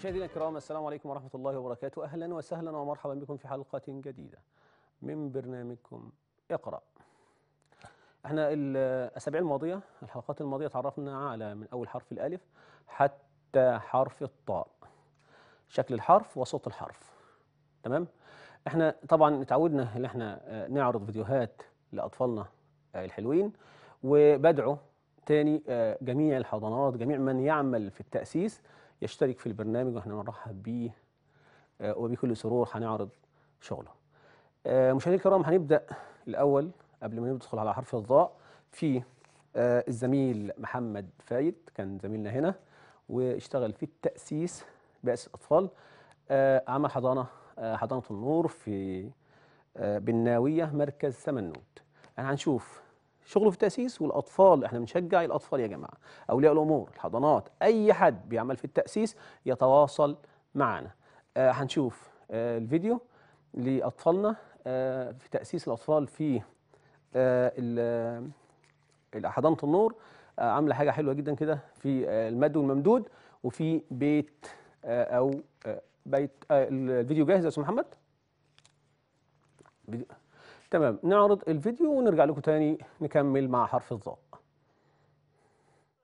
مشاهدينا الكرام، السلام عليكم ورحمة الله وبركاته. أهلا وسهلا ومرحبا بكم في حلقة جديدة من برنامجكم اقرأ. احنا الأسابيع الماضية، الحلقات الماضية، تعرفنا على من أول حرف الألف حتى حرف الطاء، شكل الحرف وصوت الحرف. تمام؟ احنا طبعا اتعودنا ان احنا نعرض فيديوهات لأطفالنا الحلوين، وبدعو تاني جميع الحضانات، جميع من يعمل في التأسيس يشترك في البرنامج، واحنا بنرحب بيه وبكل سرور هنعرض شغله. مشاهدينا الكرام، هنبدا الاول قبل ما ندخل على حرف الضاء في الزميل محمد فايد، كان زميلنا هنا واشتغل في التاسيس بأس الاطفال. عمل حضانه النور في بالناويه، مركز سمنوت. احنا هنشوف شغله في التأسيس والأطفال. احنا بنشجع الأطفال يا جماعة، أولياء الأمور، الحضانات، أي حد بيعمل في التأسيس يتواصل معنا. هنشوف الفيديو لأطفالنا في تأسيس الأطفال في حضانة النور. عاملة حاجة حلوة جدا كده في المد والممدود وفي بيت الفيديو جاهز يا أستاذ محمد؟ تمام، نعرض الفيديو ونرجع لكم تاني نكمل مع حرف الضاء.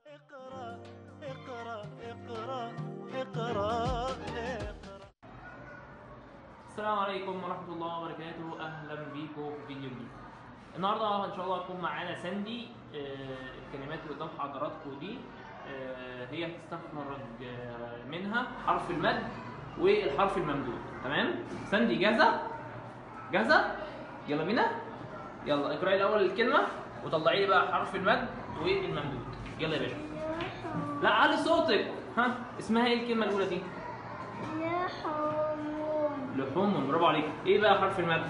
اقرأ اقرأ اقرأ اقرأ اقرأ. السلام عليكم ورحمة الله وبركاته، أهلا بيكم في فيديو جديد. النهارده إن شاء الله هتكون معانا ساندي. الكلمات اللي قدام حضراتكم دي هي هتستخرج منها حرف المد والحرف الممدود. تمام؟ ساندي جاهزة؟ جاهزة؟ يلا بينا، يلا اقرأي الأول الكلمة وطلعي لي بقى حرف المد والممدود. يلا يا باشا. لا علي صوتك. ها، اسمها ايه الكلمة الأولى دي؟ لحوم. لحوم، برافو عليك. ايه بقى حرف المد؟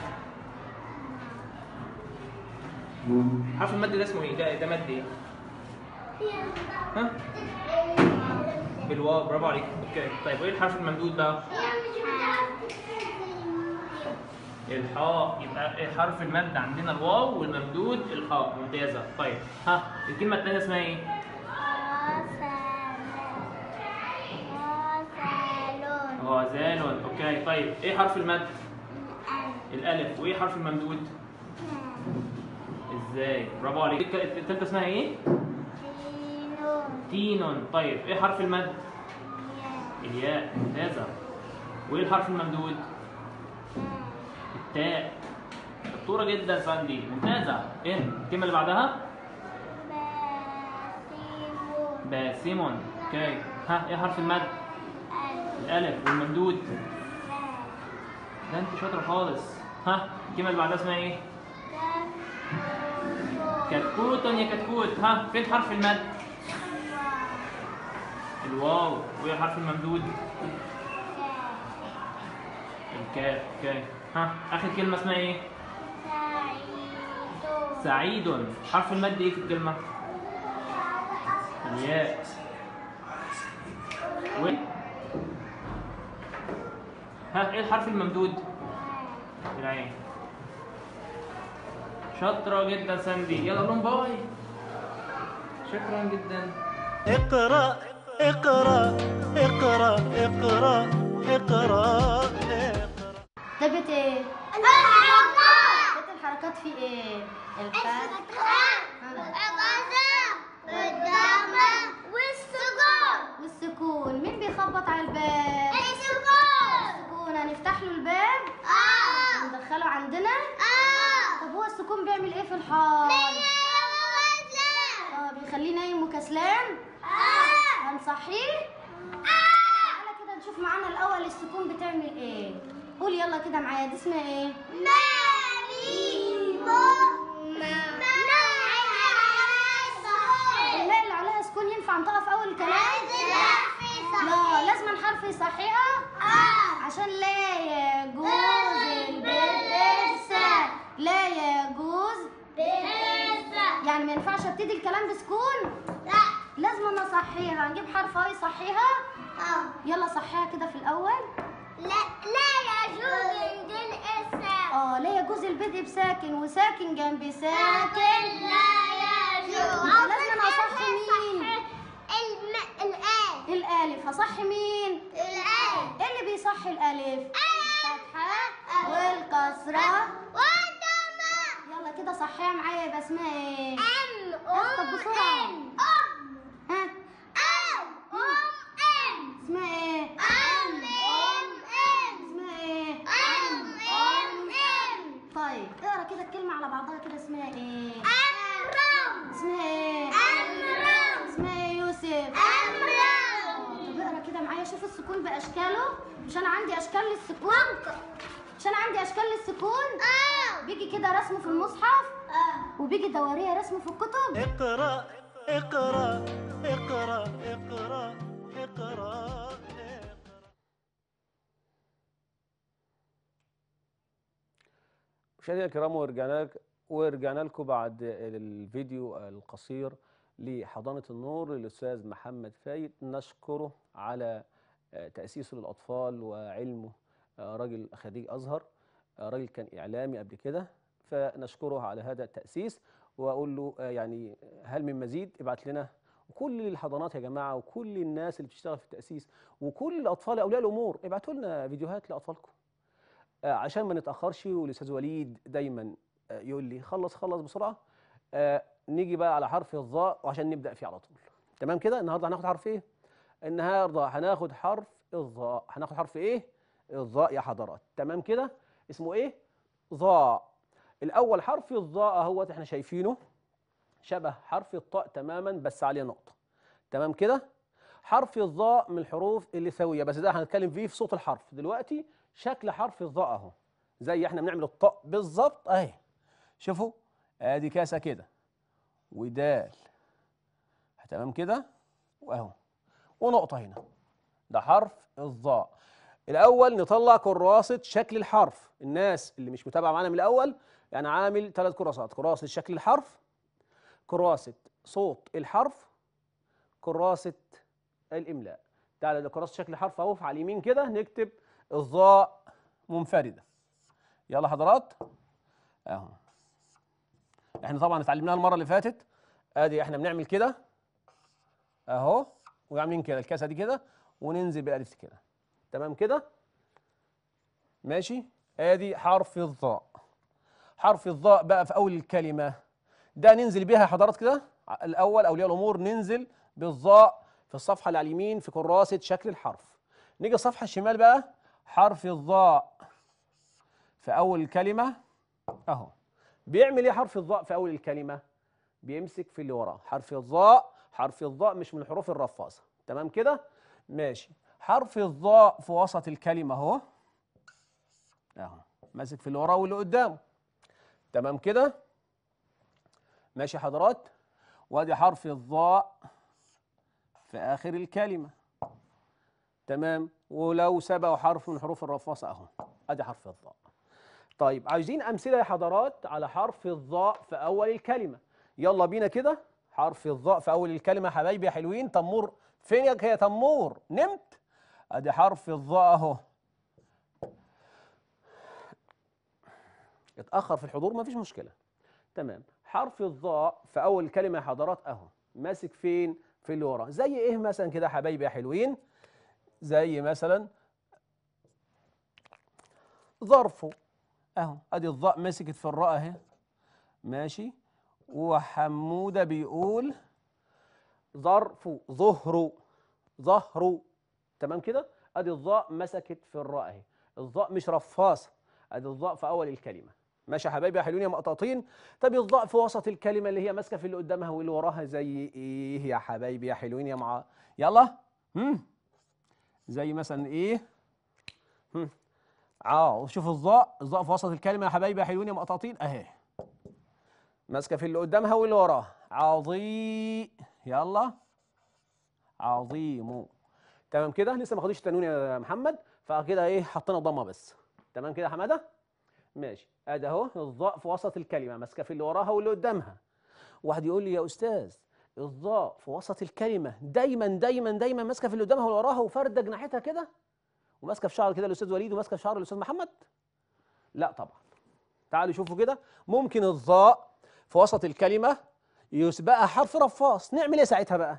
حرف المد ده اسمه ايه؟ ده مد ايه؟ ها؟ بالواو، برافو عليك. اوكي، طيب وايه الحرف الممدود بقى؟ الحاء. يبقى حرف المد عندنا الواو والممدود الحاء. ممتازه. طيب ها، الكلمه الثانيه اسمها ايه؟ غزالون. غزالون، اوكي. طيب ايه حرف المد؟ الالف. وايه حرف الممدود؟ ازاي؟ برافو عليك. الثالثه اسمها ايه؟ تينون. تينون. طيب ايه حرف المد؟ الياء. ممتازه. وايه الحرف الممدود؟ تاء. شطورة جدا ساندي، ممتازة. ايه الكلمة اللي بعدها؟ باسيمون. باسيمون، اوكي. ها، ايه حرف المد؟ الألف. والممدود؟ ده انت شاطرة خالص. ها، الكلمة اللي بعدها اسمها ايه؟ كتكوت. يا كتكوت. ها، فين حرف المد؟ الواو. وايه حرف الممدود؟ الكاف، اوكي. ها، آخر كلمة اسمها إيه؟ سعيد. سعيد. حرف المد إيه في الكلمة؟ الياء. ها، إيه الحرف الممدود؟ العين. شاطرة جدا ساندي، يلا قولهم باي. شكرا جدا. اقرأ اقرأ اقرأ اقرأ اقرأ. ده بيت ايه؟ الحركات. بيت الحركات فيه ايه؟ الفتحة والقسم والضمة والسكون. والسكون، مين بيخبط على الباب؟ السكون. السكون، هنفتح له الباب؟ اه. هندخله عندنا؟ اه. طب هو السكون بيعمل ايه في الحار؟ بينام وكسلان. اه، بيخليه نايم وكسلان؟ اه. هنصحيه؟ اه. تعالى كده نشوف معانا الأول السكون بتعمل ايه؟ قول يلا كده معايا، دي اسمها ايه؟ ماريمو. الماء اللي عليها سكون ينفع نطقها في اول الكلام؟ لا، لازم حرف يصحيها. اه، عشان لا يجوز باللسان. لا يجوز باللسان، يعني ما ينفعش ابتدي الكلام بسكون؟ لا، لازم اصحيها. نجيب حرف اهو يصحيها. اه، يلا صحيها كده في الاول. لا يجوز البدء بساكن. اه، لا يجوز البدء بساكن، وساكن جنب ساكن. لا يجوز. لازم اصحي مين؟ الالف. هصحي مين؟ الالف. صح الألف الفتحة والكسرة والضمة. يلا كده صحيها معايا يا بسماء. ام ام ام ام ام ام اسمها ايه؟ ام ام ام اسمها ايه؟ ام ام ام. طيب اقرا كده الكلمة على بعضها كده. اسمها ايه؟ امرأ. اسمها ايه؟ امرأ. اسمها ايه يوسف؟ شوف السكون باشكاله، مش انا عندي اشكال للسكون، بيجي كده رسمه في المصحف، وبيجي دواريه رسمه في الكتب. اقرأ اقرأ اقرأ اقرأ اقرأ. مشاهدينا الكرام، ورجعنا لكم بعد الفيديو القصير لحضانة النور للأستاذ محمد فايد، نشكره على تأسيسه للأطفال وعلمه. راجل خريج أزهر، راجل كان إعلامي قبل كده، فنشكره على هذا التأسيس وأقول له يعني هل من مزيد؟ ابعت لنا. وكل الحضانات يا جماعة، وكل الناس اللي بتشتغل في التأسيس، وكل الأطفال أولياء الأمور، ابعتوا لنا فيديوهات لأطفالكم عشان ما نتأخرش. والأستاذ وليد دايما يقول لي خلص بسرعة. نيجي بقى على حرف الظاء وعشان نبدأ فيه على طول. تمام كده؟ النهارده هناخد حرف ايه؟ النهارده هناخد حرف الظاء. هناخد حرف ايه؟ الظاء يا حضرات. تمام كده؟ اسمه ايه؟ ظاء. الأول حرف الظاء اهوت، احنا شايفينه شبه حرف الطاء تماما بس عليه نقطة. تمام كده؟ حرف الظاء من الحروف اللي سوية، بس ده هنتكلم فيه في صوت الحرف. دلوقتي شكل حرف الظاء اهو، زي احنا بنعمل الطاء بالظبط اهي. شوفوا؟ ادي كاسة كده ودال، تمام كده، واهو ونقطة هنا. ده حرف الظاء. الأول نطلع كراسة شكل الحرف. الناس اللي مش متابعة معانا من الأول، يعني عامل 3 كراسات: كراسة شكل الحرف، كراسة صوت الحرف، كراسة الإملاء. تعالى لكراسة شكل الحرف أهو على اليمين كده، نكتب الظاء منفردة. يلا حضرات أهو. احنا طبعا اتعلمناها المره اللي فاتت. ادي احنا بنعمل كده اهو، وعاملين كده الكاسه دي كده، وننزل بالالف كده. تمام كده ماشي. ادي حرف الظاء. حرف الظاء بقى في اول الكلمه ده ننزل بيها يا حضرات كده. الاول اولياء الامور ننزل بالظاء في الصفحه اللي على اليمين في كراسه شكل الحرف. نيجي الصفحه الشمال بقى، حرف الظاء في اول الكلمه اهو. بيعمل ايه حرف الظاء في اول الكلمه؟ بيمسك في اللي وراه. حرف الظاء، مش من الحروف الرفاصه. تمام كده ماشي. حرف الظاء في وسط الكلمه اهو، ماسك في اللي وراه واللي قدامه. تمام كده ماشي حضرات. وادي حرف الظاء في اخر الكلمه. تمام، ولو سبقوا حرف من حروف الرفاصه اهو، ادي حرف الظاء. طيب عايزين أمثلة يا حضرات على حرف الظاء في أول الكلمة. يلا بينا كده. حرف الظاء في أول الكلمة حبايبي يا حلوين. تمور فينك يا تمور؟ نمت؟ أدي حرف الظاء أهو. اتأخر في الحضور مفيش مشكلة. تمام. حرف الظاء في أول الكلمة يا حضرات أهو، ماسك فين؟ في اللي ورا. زي إيه مثلا كده حبايبي يا حلوين؟ زي مثلا ظرفه اهو، ادي الظاء مسكت في الراء اهي ماشي. وحموده بيقول ظرفه، ظهره. تمام كده، ادي الظاء مسكت في الراء اهي. الظاء مش رفاصه، ادي الظاء في اول الكلمه. ماشي يا حبايبي يا حلوين يا مقطاطين. طب الظاء في وسط الكلمه اللي هي ماسكه في اللي قدامها واللي وراها، زي ايه يا حبايبي يا حلوين يا يلا زي مثلا ايه؟ شوف الظاء، في وسط الكلمة يا حبايبي يا حلوين يا مقطاطين أهي، ماسكة في اللي قدامها واللي وراها. عظيم، يلا عظيم. تمام كده. لسه ما خدتش التنوين يا محمد، فكده إيه حطينا ضمة بس. تمام كده يا حمادة؟ ماشي. أدي أهو الظاء في وسط الكلمة، ماسكة في اللي وراها واللي قدامها. واحد يقول لي يا أستاذ الظاء في وسط الكلمة دايما دايما دايما ماسكة في اللي قدامها واللي وراها، وفاردة جناحتها كده، وماسكه في شعر كده الاستاذ وليد، وماسكه في شعر الاستاذ محمد؟ لا طبعا. تعالوا شوفوا كده. ممكن الظاء في وسط الكلمه يسبقها حرف رفاص، نعمل ايه ساعتها بقى؟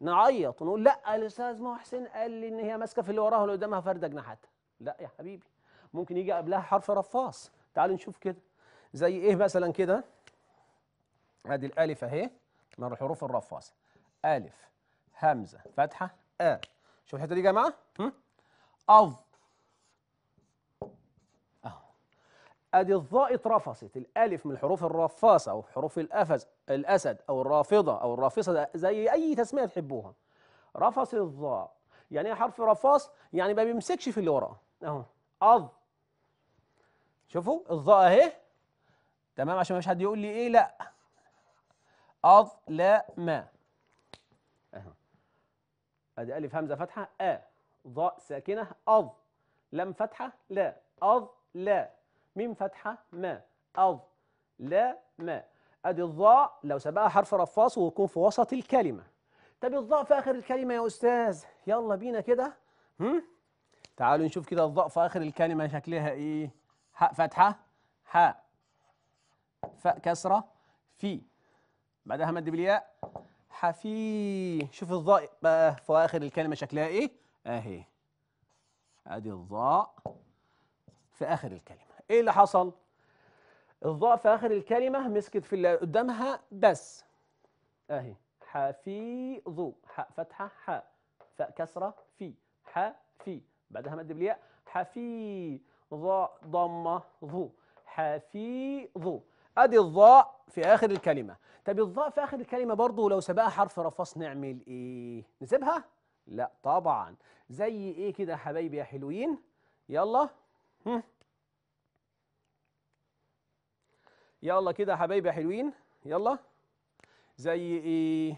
نعيط ونقول لا الاستاذ محسن قال لي ان هي ماسكه في اللي وراها واللي قدامها فرده جناحاتها. لا يا حبيبي، ممكن يجي قبلها حرف رفاص. تعال نشوف كده زي ايه مثلا كده. ادي الالف اهي من الحروف الرفاصه، الف همزه فتحه ا. شوف الحته دي يا جماعه، اظ اهو. ادي الظاء اترفصت، الالف من الحروف الرفاصه او حروف الافز الاسد او الرافضه او الرافصه، زي اي تسميه تحبوها. رفص الظاء، يعني ايه حرف رفاص؟ يعني ما بيمسكش في اللي وراه اهو. اظ، شوفوا الظاء اهي، تمام، عشان مش حد يقول لي ايه لا. اظ لا ما اهو. ادي الف همزه فتحه ا، ظاء ساكنه اظ، لم فتحه لا، اظ لا، ميم فتحه ما، اظ لا ما. ادي الظاء لو سبقها حرف رفاص ويكون في وسط الكلمه. طب الظاء في اخر الكلمه يا استاذ، يلا بينا كده. تعالوا نشوف كده الظاء في اخر الكلمه شكلها ايه. حاء فتحه حاء، فاء كسره في، بعدها مد بالياء حفي. شوف الظاء بقى في اخر الكلمه شكلها ايه اهي. ادي الظاء في اخر الكلمه. ايه اللي حصل؟ الظاء في اخر الكلمه مسكت في اللي قدامها بس اهي. حفيظ، حاء فتحه حاء، فاء كسره في، حفي، بعدها مد بالياء حفي، ظاء ضمه ظو، حفيظ. ادي الظاء في اخر الكلمه. طب الظاء في اخر الكلمه برضه لو سبقها حرف رفاص نعمل ايه؟ نسيبها؟ لا طبعا. زي ايه كده يا حبايبي يا حلوين؟ يلا يلا كده يا حبايبي يا حلوين، يلا زي ايه؟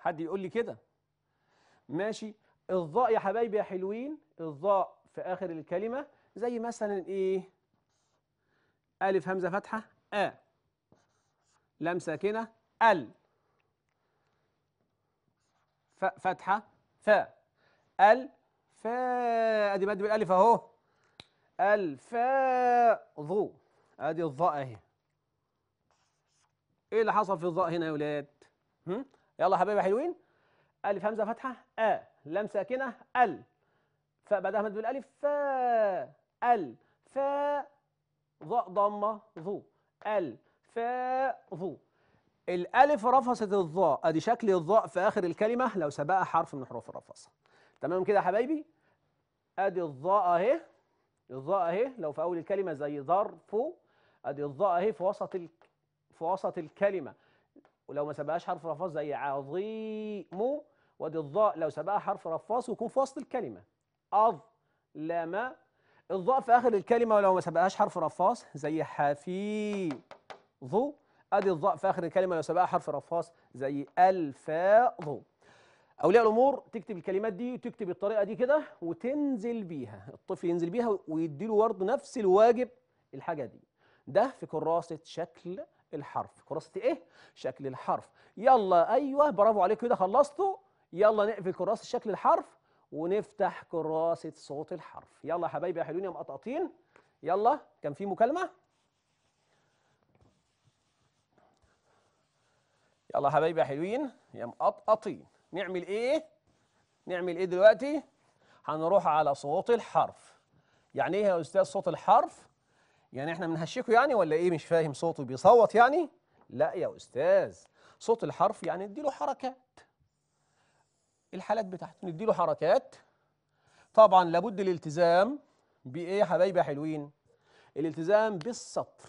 حد يقول لي كده؟ ماشي. الظاء يا حبايبي يا حلوين، الظاء في اخر الكلمه زي مثلا ايه؟ ألف همزة فتحة أ، لام ساكنة ال، فاء فتحة فا، الفاء، أدي مد بالألف أهو، الفاء ظو. أدي الظاء أهي. إيه اللي حصل في الظاء هنا يا ولاد؟ يلا حبايبي حلوين، ألف همزة فتحة أ، لام ساكنة ال، فاء بعدها مد بالألف فا، الفاء ظاء ضمه ظو، الفاء ظو. الالف رفصت الظاء، ادي شكل الظاء في اخر الكلمه لو سبقها حرف من حروف الرفصه. تمام كده يا حبايبي؟ ادي الظاء اهي، الظاء اهي لو في اول الكلمه زي ظرف، ادي الظاء اهي في وسط الكلمه ولو ما سبقهاش حرف رفاص زي عظيم، وادي الظاء لو سبقها حرف رفاص ويكون في وسط الكلمه اظلم. الظاء في آخر الكلمة ولو ما سبقهاش حرف رفاص زي حفيظ. أدي الظاء في آخر الكلمة لو سبقها حرف رفاص زي ألفاظ. أولياء الأمور تكتب الكلمات دي وتكتب الطريقة دي كده وتنزل بيها، الطفل ينزل بيها ويديله برضه نفس الواجب الحاجة دي. ده في كراسة شكل الحرف. كراسة إيه؟ شكل الحرف. يلا أيوه برافو عليكم، كده خلصتوا. يلا نقفل كراسة شكل الحرف ونفتح كراسة صوت الحرف. يلا حبايبي يا حلوين يا مقطقطين، يلا كان في مكالمة. يلا حبايبي يا حلوين يا مقطقطين، نعمل ايه؟ نعمل ايه دلوقتي؟ هنروح على صوت الحرف. يعني ايه يا استاذ صوت الحرف؟ يعني احنا بنهشكوا يعني ولا ايه؟ مش فاهم، صوته بيصوت يعني؟ لا يا استاذ، صوت الحرف يعني اديله حركات، الحالات بتاعته نديله حركات. طبعا لابد الالتزام بايه يا حبايبي يا حلوين؟ الالتزام بالسطر.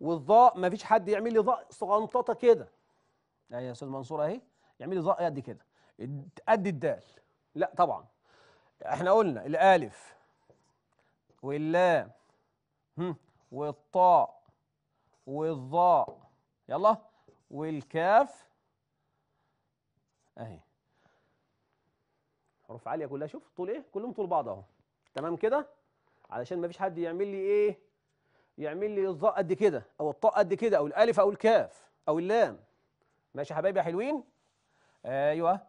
والظاء مفيش حد يعمل لي ظاء صغنططه كده. يا استاذ منصور اهي يعمل لي ظاء قد كده قد الدال. لا طبعا، احنا قلنا الالف واللام والطاء والظاء، يلا والكاف اهي. حروف عاليه كلها، شوف طول ايه، كلهم طول بعض اهو. تمام كده، علشان ما فيش حد يعمل لي ايه، يعمل لي الظاء قد كده او الطاء قد كده او الالف او الكاف او اللام. ماشي يا حبايبي يا حلوين؟ ايوه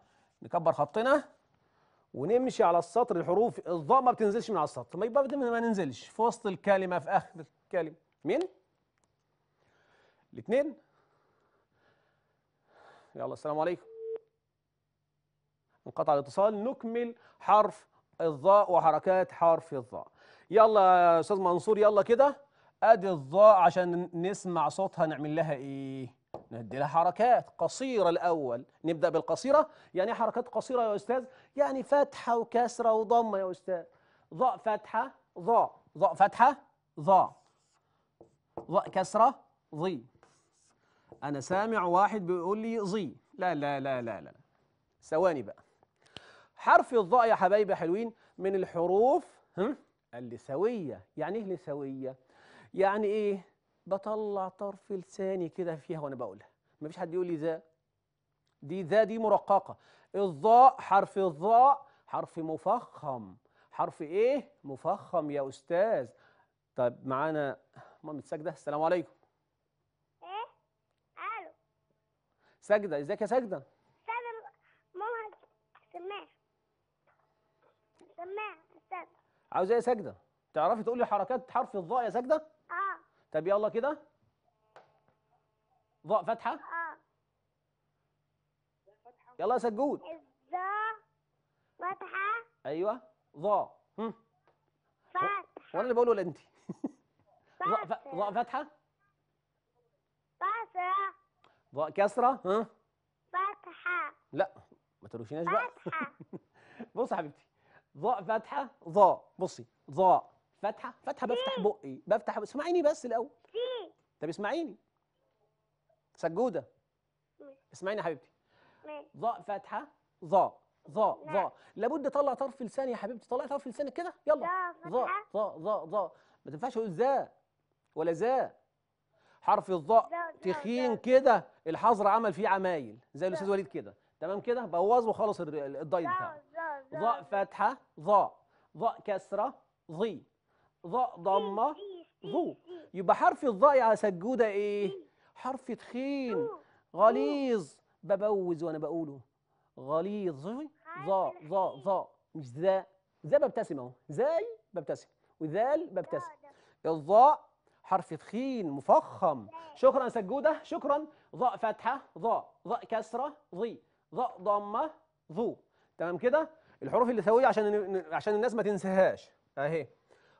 نكبر خطنا ونمشي على السطر. الحروف الظاء ما بتنزلش من على السطر، ما يبقى ما ننزلش في وسط الكلمه في اخر الكلمه. مين؟ الاثنين. يلا السلام عليكم. انقطع الاتصال. نكمل حرف الظاء وحركات حرف الظاء. يلا يا استاذ منصور يلا كده، ادي الظاء عشان نسمع صوتها نعمل لها ايه؟ ندي لها حركات قصيره. الاول نبدا بالقصيره. يعني ايه حركات قصيره يا استاذ؟ يعني فتحه وكسره وضمه يا استاذ. ظاء فتحه ظاء، ظاء فتحه ظاء، ظاء كسره ظي. انا سامع واحد بيقول لي ظي، لا لا لا لا لا، ثواني بقى. حرف الظاء يا حبايبي حلوين من الحروف اللسويه. يعني ايه لسويه؟ يعني ايه؟ بطلع طرف لساني كده فيها وانا بقولها، مفيش حد يقول لي ذا. دي ذا دي مرققه. الظاء حرف الظاء حرف مفخم. حرف ايه؟ مفخم يا استاذ. طب معانا مامة ساجده، السلام عليكم. ايه؟ الو ساجده، ازيك يا ساجده؟ استاذ ماما سماعه سماعه استاذ. عاوزه ايه يا ساجده؟ تعرفي تقولي حركات حرف الظاء يا ساجده؟ طب يلا كده. ظاء فتحة؟ يلا يا سجود. ظاء فتحة. ايوه ظاء فتحة. وانا اللي بقوله ولا انت؟ ظاء فتحة؟ كسرة. ظاء كسرة؟ ها؟ فتحة. لا ما تقولوشيناش بقى. فتحة. بص يا حبيبتي، ظاء فتحة ظاء. بصي ظاء فتحة فتحة، بفتح بقي بفتح. اسمعيني بس الأول. طب اسمعيني سجودة، اسمعيني يا حبيبتي. ظاء فتحة ظاء ظاء ظاء. لابد أطلع طرف لساني يا حبيبتي، طلعي طرف لسانك كده يلا. ظاء ظاء ظاء ظاء. ما تنفعش أقول ذا ولا ذا. حرف الظاء تخين كده، الحظر عمل فيه عمايل زي الأستاذ وليد كده، تمام كده بوظ وخلص الضايل بتاعه. ظاء فتحة ظاء، ظاء كسرة ظي، ظاء ضمه ظو. يبقى حرف الظاء يا سجوده ايه؟ حرف تخين غليظ، ببوز وانا بقوله غليظ. ظاء ظاء ظاء مش ذا. ذا ببتسم اهو، زاي ببتسم وذال ببتسم. الظاء حرف تخين مفخم. شكرا يا سجوده شكرا. ظاء فتحه ظاء، ظاء كسره ظي، ظاء ضمه ظو. تمام كده الحروف اللي سويه عشان الناس ما تنساهاش اهي.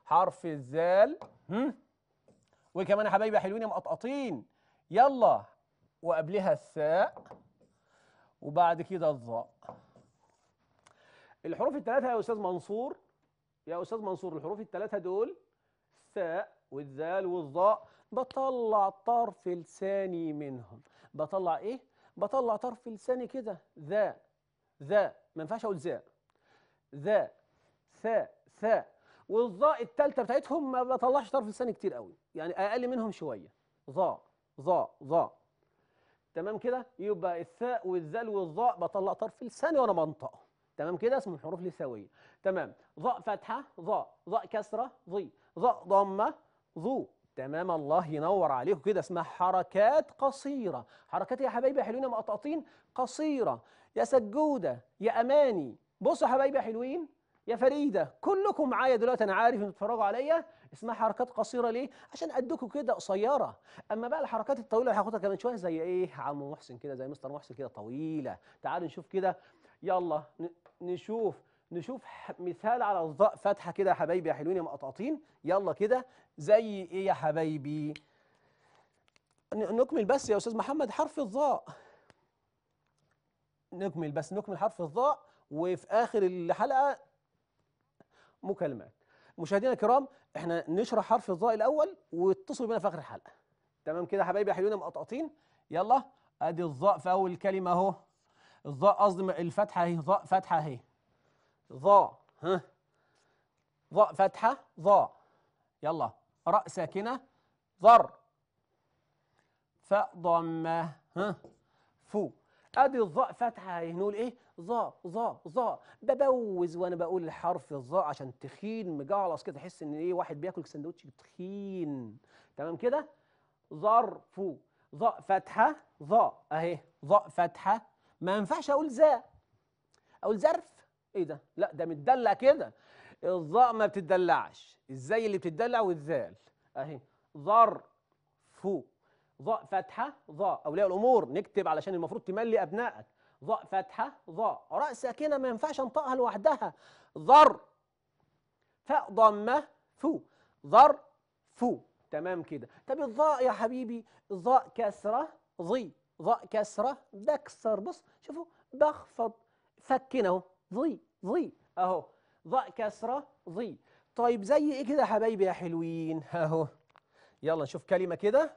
حرف الزال وكمان يا حبايبي حلوين يا مقطقطين. يلا وقبلها الساء وبعد كده الظاء. الحروف الثلاثه يا استاذ منصور، يا استاذ منصور الحروف الثلاثه دول الساء والذال والظاء بطلع طرف لساني منهم. بطلع ايه؟ بطلع طرف لساني كده ذا ذا، ما ينفعش اقول ذا ذا ثاء ثاء. والظاء الثالثه بتاعتهم ما بطلعش طرف لساني كتير قوي، يعني اقل منهم شويه. ظاء ظاء ظاء. تمام كده يبقى الثاء والذال والظاء بطلع طرف لساني وانا بنطقه. تمام كده اسمه حروف لسويه. تمام. ظاء فتحه ظاء، ظاء كسره ظي، ظاء ضمه ظو. تمام الله ينور عليكم. كده اسمها حركات قصيره. حركات يا حبايبي حلوين يا مقطقطين قصيره. يا سجوده يا اماني، بصوا يا حبايبي حلوين يا فريده، كلكم معايا دلوقتي انا عارف انتوا بتتفرجوا عليا. اسمها حركات قصيره ليه؟ عشان اديكم كده قصيره. اما بقى الحركات الطويله اللي هاخدها كمان شويه زي ايه؟ عمو محسن كده، زي مستر محسن كده طويله. تعالوا نشوف كده، يلا نشوف مثال على الظاء فتحه كده يا حبايبي يا حلوين يا مقطقطين. يلا كده زي ايه يا حبايبي؟ نكمل بس يا استاذ محمد حرف الظاء. نكمل بس، نكمل حرف الظاء وفي اخر الحلقه مكالمات. مشاهدينا الكرام احنا نشرح حرف الظاء الاول واتصلوا بينا في اخر الحلقه. تمام كده يا حبايبي يا حلوين يا مقطقطين. يلا ادي الظاء في اول كلمه اهو، الظاء قصدي الفتحه اهي، ظاء فتحه اهي ظاء، ها ظاء فتحه ظاء. يلا راء ساكنه ضر، فاء ضمه ها فو. ادي الظاء فتحه اهي، نقول ايه؟ ظاء ظاء ظاء. ببوز وانا بقول الحرف الظاء عشان تخين مجعلص كده، تحس ان ايه واحد بياكل سندوتش تخين. تمام كده؟ ظرف ظاء فتحه ظاء اهي، ظاء فتحه. ما ينفعش اقول ذا، اقول ظرف. ايه ده؟ لا ده متدلع كده. الظاء ما بتدلعش، الزي اللي بتدلع والذال اهي. ظرف ظاء فتحه ظاء. اولياء الامور نكتب علشان المفروض تملي ابنائك. ضاء فتحة ضاء، راء ساكنة ما ينفعش انطقها لوحدها، ضر. فاء ضمة فو، ضر فو، تمام كده. طب الضاء يا حبيبي، ضاء كسرة ضي، ضاء كسرة بكسر، بص شوفوا بخفض فكنا اهو، ضي ضي اهو، ضاء كسرة ضي. طيب زي ايه كده يا حبايبي يا حلوين؟ اهو يلا نشوف كلمة كده.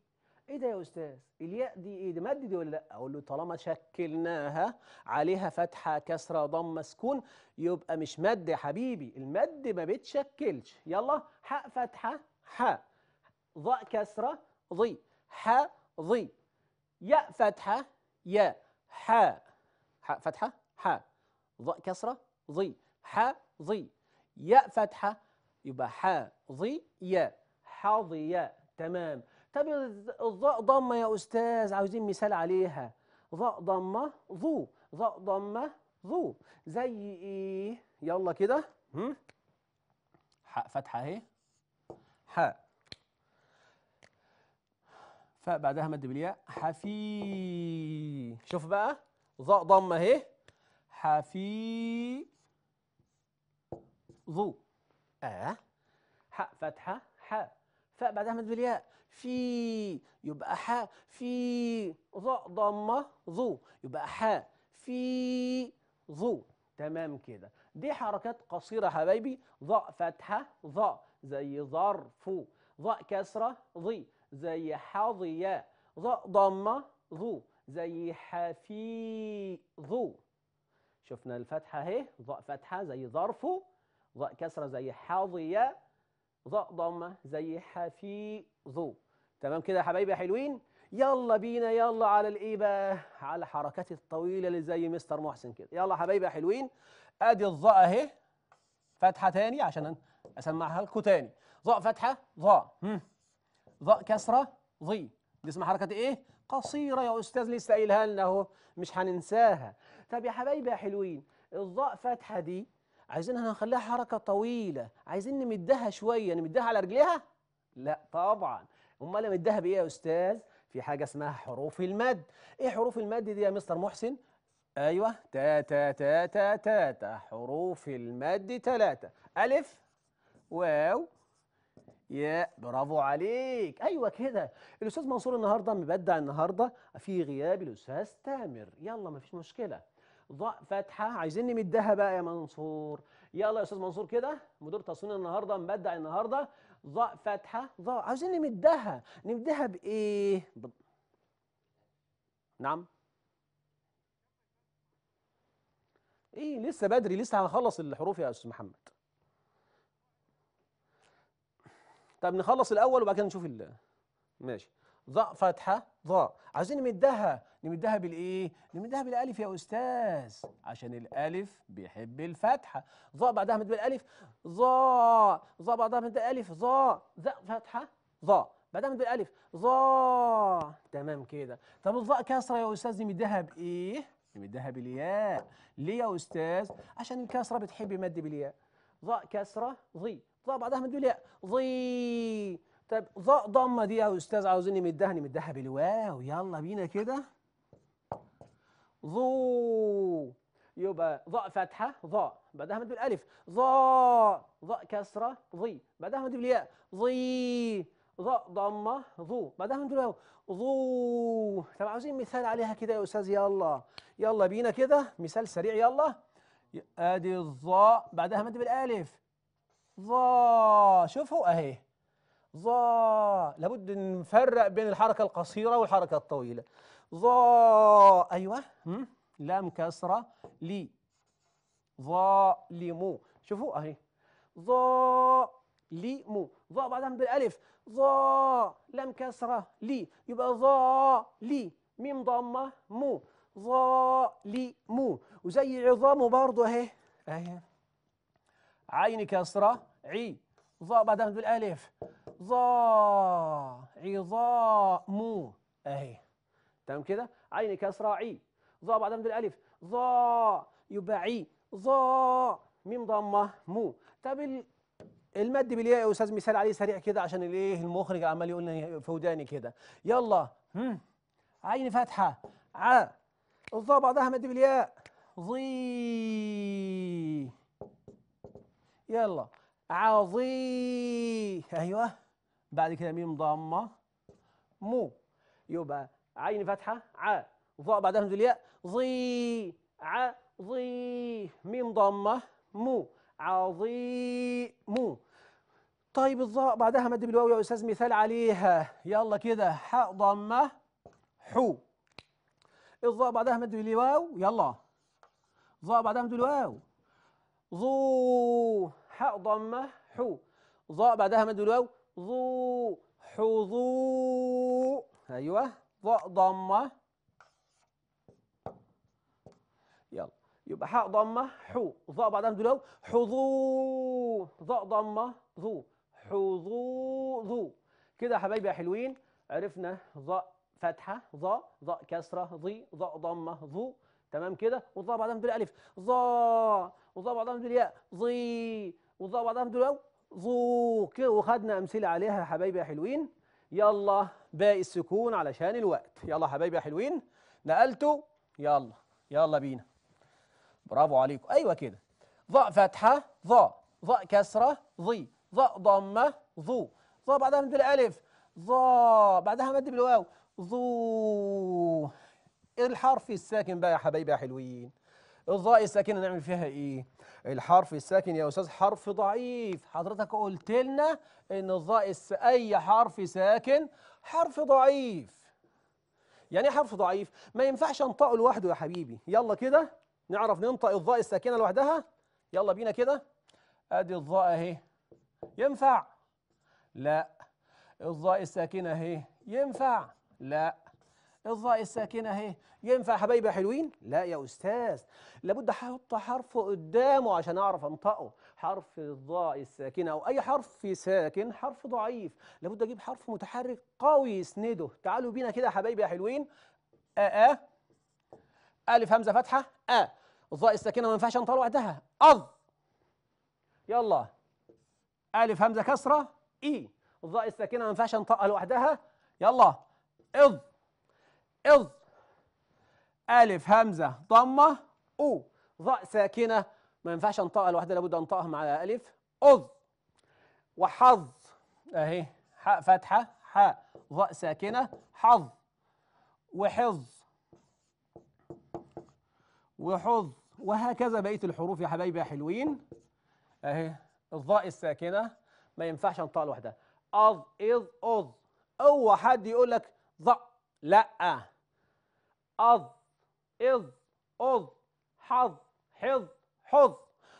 ايه ده يا استاذ، الياء دي ايه، ده مد دي ولا لا؟ اقول له طالما شكلناها عليها فتحة كسرة ضمة سكون يبقى مش مد يا حبيبي، المد ما بتشكلش. يلا حاء فتحة حاء، ضاء كسرة ضي، حاء ضي، ياء فتحة ياء، حاء، حاء فتحة حاء، ضاء كسرة ضي، حاء ضي، ياء فتحة يبقى حاء ضي ياء، حاضياء، تمام. طب الضاء ضمة يا أستاذ، عاوزين مثال عليها، ضاء ضمة ضو، ضاء ضمة ضو، زي إيه؟ يلا كده، حاء فتحة أهي حاء، فاء بعدها مد بالياء، حفي. شوف بقى ضاء ضمة أهي، حفي ضو، حاء فتحة حاء، فاء بعدها مد بالياء، في، يبقى حاء في، ضاء ضمة ضو، يبقى حاء في ضو، تمام كده. دي حركات قصيرة حبايبي، ضاء فتحة ضاء زي ظرف، ضاء كسرة ضي زي حاضياء، ضاء ضمة ضو زي حفي ضو. شفنا الفتحة اهي، ضاء فتحة زي ظرف، ضاء كسرة زي حاضياء، ضاء ضمة زي حفي ضو، تمام كده يا حبايبي حلوين. يلا بينا يلا على الايه بقى، على حركات الطويله اللي زي مستر محسن كده. يلا حبايبي حلوين، ادي الضاء اهي فتحه تاني عشان اسمعها لكم تاني، ضاء فتحه ضاء، ضاء كسره ضي، دي اسمها حركه ايه؟ قصيره يا استاذ، لسه قايلها لنا اهو، مش هننساها. طب يا حبايبي يا حلوين، الضاء فتحه دي عايزينها نخليها حركه طويله، عايزين نمدها شويه، نمدها على رجليها؟ لا طبعا، امال نمدها بايه يا استاذ؟ في حاجه اسمها حروف المد. ايه حروف المد دي يا مستر محسن؟ ايوه تا تا تا تا تا تا، حروف المد 3، الف واو ياء. برافو عليك، ايوه كده. الاستاذ منصور النهارده مبدع، النهارده في غياب الاستاذ تامر، يلا مفيش مشكله. ضاء فتحة عايزين نمدها بقى يا منصور، يلا يا أستاذ منصور كده مدير تصميم النهارده مبدع النهارده، ضاء فتحة ضاء عايزين نمدها، نمدها بإيه؟ نعم؟ إيه لسه بدري، لسه هنخلص الحروف يا أستاذ محمد. طب نخلص الأول وبعد كده نشوف ماشي. ضاء فتحة ضاء عايزين نمدها، نمدها بالإيه؟ نمدها بالألف يا أستاذ، عشان الألف بيحب الفتحة. ضاء بعدها مد بالألف ضاء، ضاء بعدها مد بالألف ضاء، ضاء فتحة ضاء بعدها مد بالألف ضاء، تمام كده. طب الضاء كسرة يا أستاذ نمدها بإيه؟ نمدها بالياء. ليه يا أستاذ؟ عشان الكسرة بتحب مد بالياء. ضاء كسرة ضي، ضاء بعدها مد بالياء ضي. طب ضاء ضمة دي يا أستاذ عاوزين نمدها، نمدها بالواو، يلا بينا كده ضو، يبقى ضاء فتحة ضاء بعدها مد بالألف ضاء، ضاء كسرة ضي بعدها مد بالياء ضي، ضاء ضمة ضو بعدها مد بالواو ضو. طب عاوزين مثال عليها كده يا أستاذ، يلا يلا بينا كده مثال سريع، يلا. أدي الضاء بعدها مد بالألف ضاء، شوفوا أهي ظا، لابد نفرق بين الحركة القصيرة والحركة الطويلة. ظا أيوه، لام كسرة لي، ظالمو، شوفوا أهي ظالمو، ظا بعدها بالألف ظا، لام كسرة لي يبقى ظا لي، ميم ضمة مو، ظالمو. وزي عظامه برضه أهي، عين كسرة عي، ظاء بعدها بالالف، ظا عظام اهي، تمام كده؟ عين كسرة عي، ظاء بعدها بالالف، ظا يبقى عي، ظا ميم ضمة مو. طب المد بالياء يا استاذ، مثال عليه سريع كده عشان الايه المخرج عمال يقول لنا فوداني كده. يلا عين فتحة ع، الظاء بعدها مد بالياء، ظي، يلا عظي، ايوه. بعد كده ميم ضمه مو، يبقى عين فتحه ع، ظاء بعدها همزه الياء، ظي ع ظي، ميم ضمه مو، عظي مو. طيب الظاء بعدها مد بالواو يا استاذ، مثال عليها يلا كده، حاء ضمه حو، الظاء بعدها مد بالواو، يلا ظاء بعدها مد بالواو، ظو حاء ضمة حو، ظاء بعدها مد بالواو، ظو حظو، ايوه ظاء ضمة، يلا يبقى حاء ضمة حو، ظاء بعدها مد بالواو، حظو، ظاء ضمة ظو، حظو ظو. كده يا حبايبي يا حلوين عرفنا ظاء فتحة، ظاء، ظاء كسرة، ظي، ظاء ضمة ظو، تمام كده؟ والظاء بعدها مد بالالف، ظا، والظاء بعدها مد بالياء، ظي، والظاء بعدها مد بالواو، ظو. وخدنا امثله عليها يا حبايبي يا حلوين. يلا باقي السكون علشان الوقت. يلا يا حبايبي يا حلوين نقلتوا، يلا يلا بينا، برافو عليكم. ايوه كده، ظاء فتحه ظا، ظاء كسره ظي، ظاء ضمه ظو، ظاء بعدها مد بالالف، ظا بعدها مد بالواو، ظو. الحرف الساكن بقى يا حبايبي يا حلوين، الظاء الساكنه نعمل فيها ايه؟ الحرف الساكن يا استاذ حرف ضعيف، حضرتك قلت لنا ان الظاء اي حرف ساكن حرف ضعيف. يعني ايه حرف ضعيف؟ ما ينفعش انطقه لوحده يا حبيبي. يلا كده نعرف ننطق الظاء الساكنه لوحدها؟ يلا بينا كده، ادي الظاء اهي، ينفع؟ لا. الظاء الساكنه اهي، ينفع؟ لا. الظاء الساكنة اهي، ينفع يا حبايبي يا حلوين؟ لا يا أستاذ، لابد أحط حرف قدامه عشان أعرف أنطقه. حرف الظاء الساكنة أو أي حرف ساكن حرف ضعيف، لابد أجيب حرف متحرك قوي يسنده. تعالوا بينا كده يا حبايبي يا حلوين، أ ألف همزة فتحة أ، الظاء الساكنة ما ينفعش أنطقها لوحدها، أظ. يلا ألف همزة كسرة إي، الظاء الساكنة ما ينفعش أنطقها لوحدها، يلا إظ إظ. ألف همزة ضمة أو، ظاء ساكنة ما ينفعش أنطقها لوحدها، لابد أنطقها مع ألف، أظ. وحظ أهي، حاء فتحة حاء، ظاء ساكنة حظ، وحظ وحظ. وهكذا بقية الحروف يا حبايبي يا حلوين أهي، الظاء الساكنة ما ينفعش أنطقها لوحدها، أظ إظ أظ. أوعى حد يقول لك ظاء، لأ، أظ إظ أظ، حظ حظ حظ.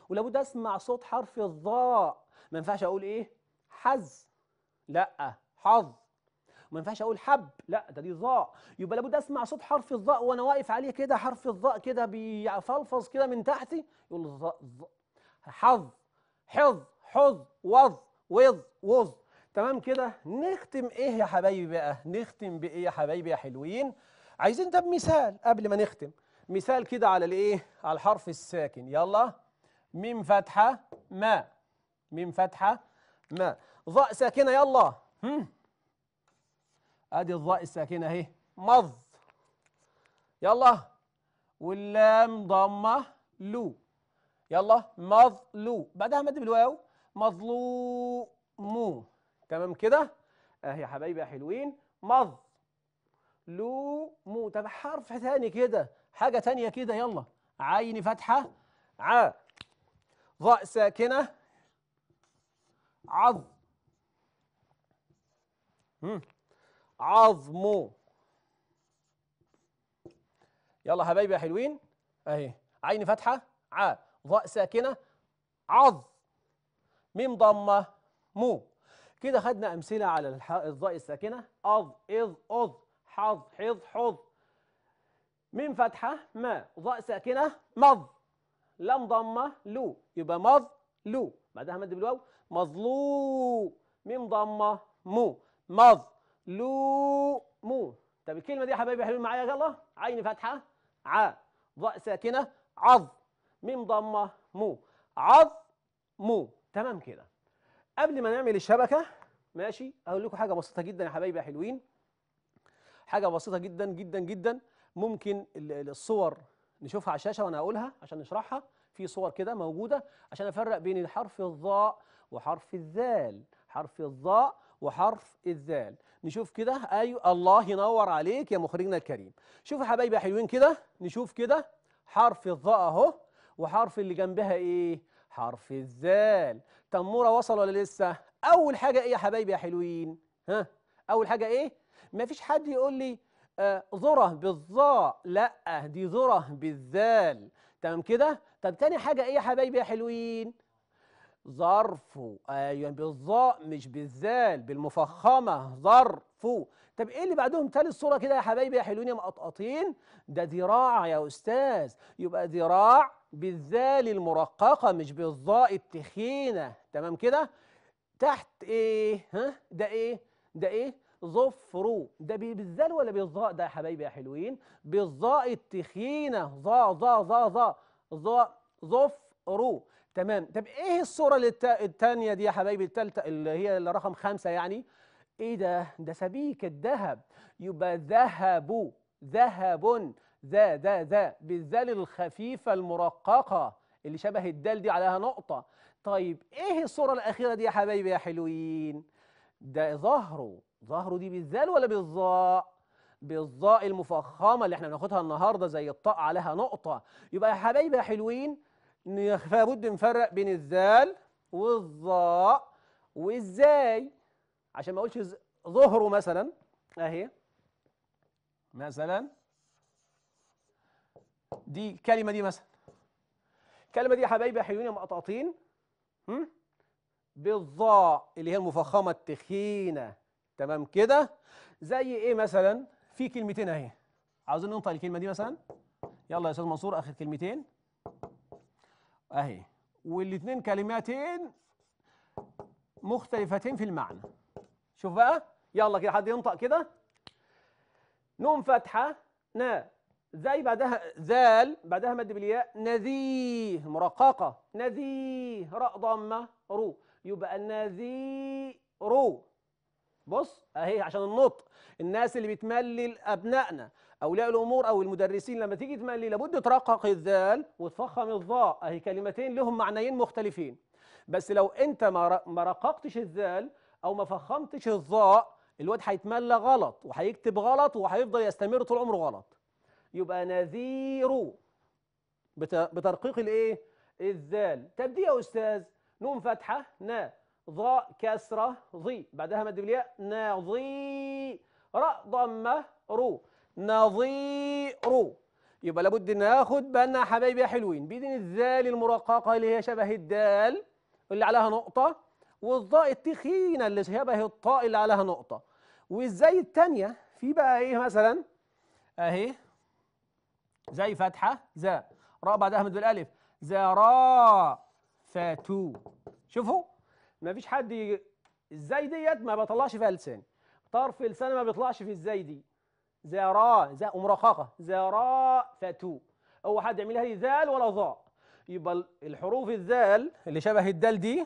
ولابد أسمع صوت حرف الظاء، ما ينفعش أقول إيه؟ حز، لأ حظ. ما ينفعش أقول حب، لأ ده دي ظاء. يبقى لابد أسمع صوت حرف الظاء وأنا واقف عليه كده، حرف الظاء كده بيفلفظ كده من تحتي، يقول ظاء ظاء، حظ حظ حظ، وظ وظ وظ. تمام كده. نختم ايه يا حبايبي بقى؟ نختم بايه يا حبايبي يا حلوين؟ عايزين طب مثال قبل ما نختم، مثال كده على الايه؟ على الحرف الساكن. يلا ميم فتحه ما، ميم فتحه ما، ظاء ساكنه، يلا ادي الظاء الساكنه اهي، مظ، يلا. واللام ضمه لو، يلا مظلو، بعدها مد بالواو، مظلومو، تمام كده؟ اهي يا حبايبي يا حلوين، مظ لو مو. طب حرف ثاني كده، حاجة ثانية كده، يلا عين فتحة ع، ظاء ساكنة عظ، عظمو، يلا يا حبايبي يا حلوين اهي، عين فتحة ع، ظاء ساكنة عظ، ميم ضمة مو. كده خدنا امثله على الظاء الساكنه، اظ اظ اظ، حظ حظ حظ، ميم فتحه ما، ظاء ساكنه مظ، لام ضمه لو، يبقى مظ لو. بعدها مد بالواو مظلوم، ميم ضمه مو، مظلوم مو. طب الكلمه دي يا حبايبي حلوين معايا يلا، عين فاتحه ع، ضاء ساكنه عظ، ميم ضمه مو، عظ مو. تمام كده. قبل ما نعمل الشبكه ماشي اقول لكم حاجه بسيطه جدا يا حبايبي يا حلوين، حاجه بسيطه جدا جدا جدا. ممكن الصور نشوفها على الشاشه وانا هقولها عشان نشرحها، في صور كده موجوده عشان افرق بين حرف الظاء وحرف الذال، حرف الظاء وحرف الذال. نشوف كده. ايوه الله ينور عليك يا مخرجنا الكريم. شوفوا يا حبايبي يا حلوين كده، نشوف كده حرف الظاء اهو، وحرف اللي جنبها ايه؟ حرف الذال. تنوره وصل ولا لسه؟ اول حاجه ايه يا حبايبي يا حلوين؟ ها اول حاجه ايه؟ مفيش حد يقول لي ذره بالظاء، لا دي ذره بالذال. تمام كده. طب تاني حاجه ايه يا حبايبي يا حلوين؟ ظرفه. ايوه بالظاء مش بالذال، بالمفخمه ظرفه. طب ايه اللي بعدهم تالت صوره كده يا حبايبي يا حلوين يا مقطقطين؟ ده ذراع يا استاذ، يبقى ذراع بالذال المرققه مش بالظاء التخينه. تمام كده. تحت ايه؟ ها ده ايه؟ ده ايه؟ ظفره. ده بالذال ولا بالظاء ده يا حبايبي يا حلوين؟ بالظاء التخينه، ظا ظا ظا ظا ظا ظفره. تمام. طب ايه الصوره الثانيه دي يا حبايبي الثالثه اللي هي رقم 5 يعني؟ ايه ده؟ ده سبيك الذهب، يبقى ذهب، ذهب ذا ذا ذا بالذال الخفيفه المرققه اللي شبه الدال دي عليها نقطه. طيب ايه الصوره الاخيره دي يا حبايبي يا حلوين؟ ده ظهره، ظهره دي بالذال ولا بالظاء؟ بالظاء المفخمه اللي احنا بناخدها النهارده زي الطاء عليها نقطه. يبقى يا حبايبي يا حلوين لابد نفرق بين الذال والظاء والزاي، عشان ما اقولش ظهره مثلا اهي، مثلا دي الكلمه دي مثلا، الكلمه دي يا حبايبي يا حلوين يا مقطقطين بالظاء اللي هي المفخمه التخينه. تمام كده. زي ايه مثلا؟ في كلمتين اهي، عاوزين ننطق الكلمه دي مثلا. يلا يا استاذ منصور اخر كلمتين اهي، والاثنين كلمتين مختلفتين في المعنى. شوف بقى يلا كده، حد ينطق كده. نون فتحه نا، زي بعدها زال، بعدها مد بالياء، نذيه مرققه، نذيه راء ضمه رو، يبقى نذيه رو. بص اهي عشان النطق، الناس اللي بتملل ابنائنا اولياء الامور او المدرسين لما تيجي تملل لابد ترقق الذال وتفخم الظاء. اهي كلمتين لهم معنيين مختلفين، بس لو انت ما رققتش الذال او ما فخمتش الظاء الواد هيتملى غلط وهيكتب غلط وهيفضل يستمر طول عمره غلط. يبقى نذير بترقيق الايه؟ الذال. طب دي يا استاذ نون فتحه نا، ظاء كسره ظي، بعدها مد بالياء، نظي راء ضمه رو، نظيرو. يبقى لابد ناخد بالنا يا حبايبي يا حلوين باذن الذال المرققه اللي هي شبه الدال اللي عليها نقطه، والظاء التخينه اللي شبه الطاء اللي عليها نقطه، والزي الثانيه في بقى ايه مثلا اهي، زي فتحه ذا، راء بعدها مد بالالف، ذراء فاتو. شوفوا مفيش حد الزاي ديت ما بطلعش فيها لساني، طرف لساني ما بيطلعش في الزاي دي، زراء زاء مرققه، زراء فتو. هو حد يعملها لي ذال ولا ظاء؟ يبقى الحروف الذال اللي شبه الدال دي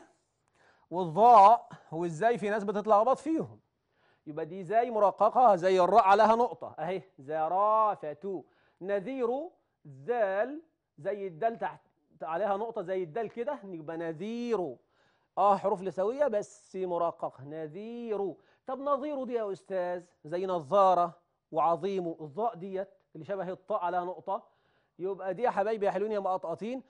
والظاء والزاي في ناس بتتلخبط فيهم. يبقى دي زاي مرققه زي الراء عليها نقطه اهي، زراء فتو، نذير ذال زي الدال تحت عليها نقطه زي الدال كده، يبقى نذير. حروف لسويه بس مرققه، نذير. طب نظيره دي يا استاذ زي نظاره وعظيمه، الظاء ديت اللي شبه الطاء عليها نقطه، يبقى دي يا حبايبي يا حلوين يا مقطقطين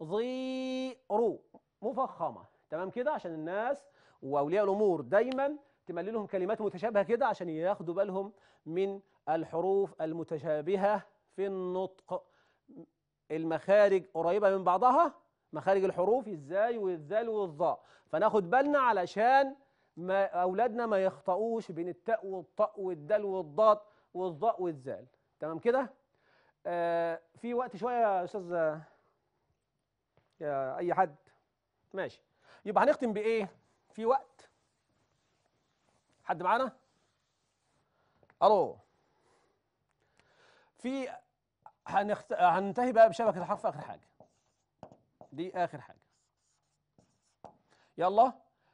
نظيرو مفخمه. تمام كده، عشان الناس واولياء الامور دايما تمللهم كلمات متشابهه كده عشان ياخدوا بالهم من الحروف المتشابهه في النطق، المخارج قريبه من بعضها، مخارج الحروف الزاي والذال والظاء، فناخد بالنا علشان ما اولادنا ما يخطئوش بين التاء والطاء والدال والضاد والظاء والذال. تمام كده. في وقت شويه يا استاذ يا اي حد ماشي. يبقى هنختم بايه؟ في وقت. حد معانا؟ الو. في هننتهي بقى بشبكه الحرف اخر حاجه. دي اخر حاجه. يلا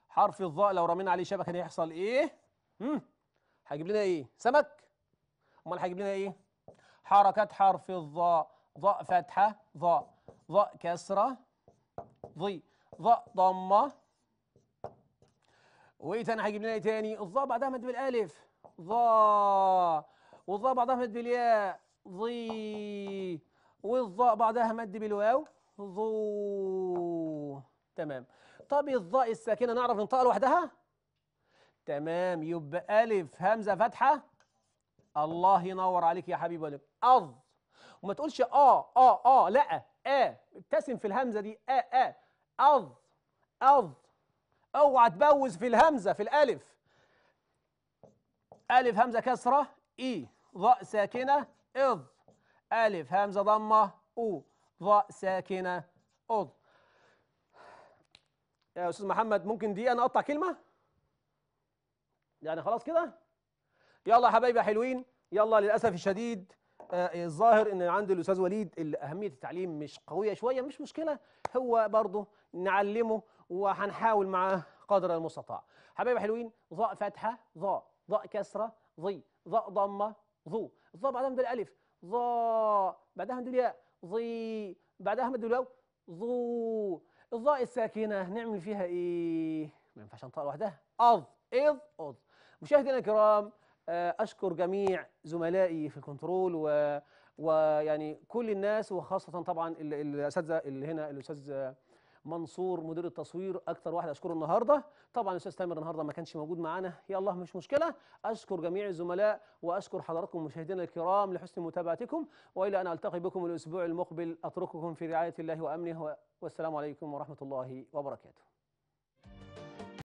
حرف الظاء لو رمينا عليه شبكه هيحصل ايه؟ هيجيب لنا ايه؟ سمك. امال هيجيب لنا ايه؟ حركات حرف الظاء: ظاء فتحه، ظاء، ظاء كسره، ظي، ظاء ضمه. وايه تاني هيجيب لنا ايه تاني؟ الظاء بعدها مد بالالف، ظا، والظاء بعدها مد بالياء، ظي، والظاء بعدها مد بالواو، ظو. تمام. طب الظاء الساكنه نعرف ننطقها لوحدها؟ تمام. يبقى الف همزه فتحه. الله ينور عليك يا حبيبي قلبي. اظ. وما تقولش لا، ابتسم في الهمزه دي. اظ اظ. اوعى تبوز في الهمزه في الالف. الف همزه كسره اي، ظاء ساكنه اذ، الف همزه ضمه او، ظاء ساكنه اذ. يا استاذ محمد ممكن دي انا اقطع كلمه؟ يعني خلاص كده؟ يلا يا حبايبي حلوين. يلا للاسف الشديد الظاهر ان عند الاستاذ وليد اهميه التعليم مش قويه شويه. مش مشكله، هو برضه نعلمه وهنحاول معاه قدر المستطاع. حبايبي حلوين، ظاء فتحه، ظاء، ظاء كسره، ظي، ظاء ضمه، ظو، الظاء بعدها مد الالف، ظاء، بعدها مد الياء، ظي، بعدها مد الواو، ظو. الظاء الساكنه نعمل فيها ايه؟ ما ينفعش انطق لوحدها. اظ اذ اظ. مشاهدينا الكرام، اشكر جميع زملائي في الكنترول ويعني كل الناس، وخاصه طبعا الاساتذه اللي هنا. الاستاذ منصور مدير التصوير اكتر واحد اشكره النهارده. طبعا الاستاذ تامر النهارده ما كانش موجود معانا، يلا مش مشكله. اشكر جميع الزملاء واشكر حضراتكم مشاهدينا الكرام لحسن متابعتكم، والى ان التقي بكم الاسبوع المقبل اترككم في رعايه الله وامنه، والسلام عليكم ورحمه الله وبركاته.